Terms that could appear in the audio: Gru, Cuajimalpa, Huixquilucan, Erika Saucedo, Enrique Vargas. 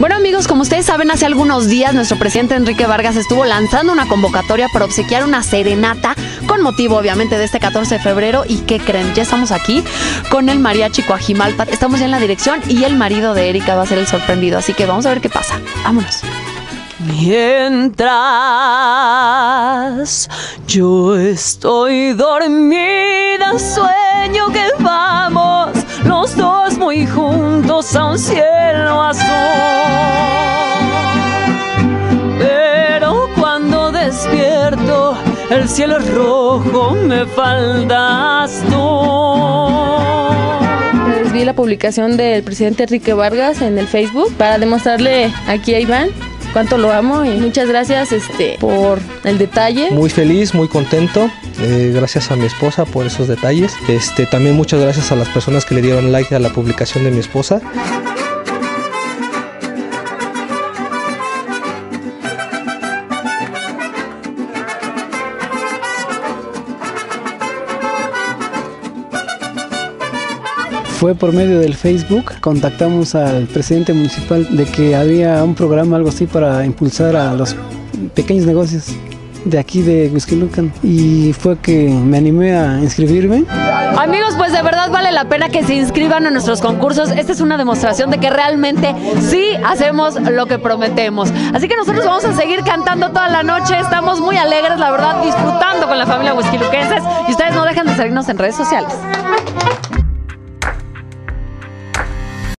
Bueno, amigos, como ustedes saben, hace algunos días nuestro presidente Enrique Vargas estuvo lanzando una convocatoria para obsequiar una serenata con motivo, obviamente, de este 14 de febrero. ¿Y qué creen? Ya estamos aquí con el mariachi Cuajimalpa. Estamos ya en la dirección y el marido de Erika va a ser el sorprendido. Así que vamos a ver qué pasa. Vámonos. Mientras yo estoy dormida, sueño que vamos los dos muy juntos a un cielo azul. Pero cuando despierto, el cielo es rojo, me faltas tú. Vi la publicación del presidente Enrique Vargas en el Facebook para demostrarle aquí a Iván cuánto lo amo, y muchas gracias por el detalle. Muy feliz, muy contento, gracias a mi esposa por esos detalles. También muchas gracias a las personas que le dieron like a la publicación de mi esposa. Fue por medio del Facebook, contactamos al presidente municipal de que había un programa, algo así, para impulsar a los pequeños negocios de aquí de Huixquilucan, y fue que me animé a inscribirme. Amigos, pues de verdad vale la pena que se inscriban a nuestros concursos. Esta es una demostración de que realmente sí hacemos lo que prometemos. Así que nosotros vamos a seguir cantando toda la noche. Estamos muy alegres, la verdad, disfrutando con la familia huixquiluquenses, y ustedes no dejan de seguirnos en redes sociales.